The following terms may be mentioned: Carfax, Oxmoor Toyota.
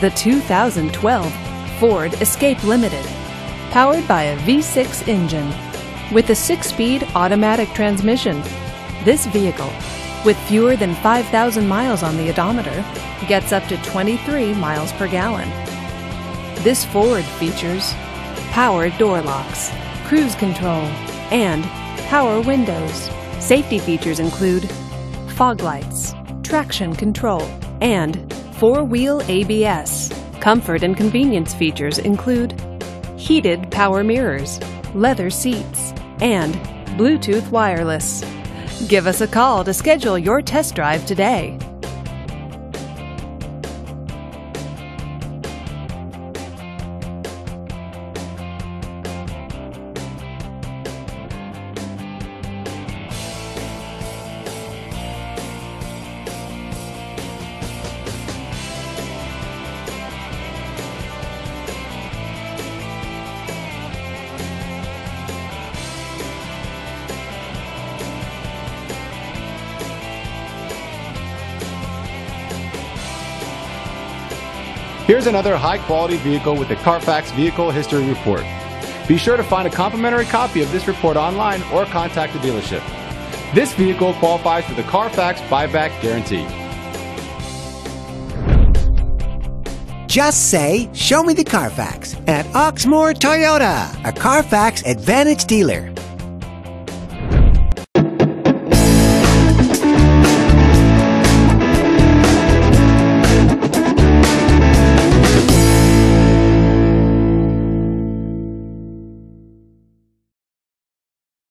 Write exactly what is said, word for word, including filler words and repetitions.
The two thousand twelve Ford Escape Limited, powered by a V six engine with a six-speed automatic transmission. This vehicle, with fewer than five thousand miles on the odometer, gets up to twenty-three miles per gallon. This Ford features power door locks, cruise control, and power windows. Safety features include fog lights, traction control, and four-wheel A B S. Comfort and convenience features include heated power mirrors, leather seats, and Bluetooth wireless. Give us a call to schedule your test drive today. Here's another high-quality vehicle with the Carfax Vehicle History Report. Be sure to find a complimentary copy of this report online or contact the dealership. This vehicle qualifies for the Carfax Buyback Guarantee. Just say, "Show me the Carfax" at Oxmoor Toyota, a Carfax Advantage dealer.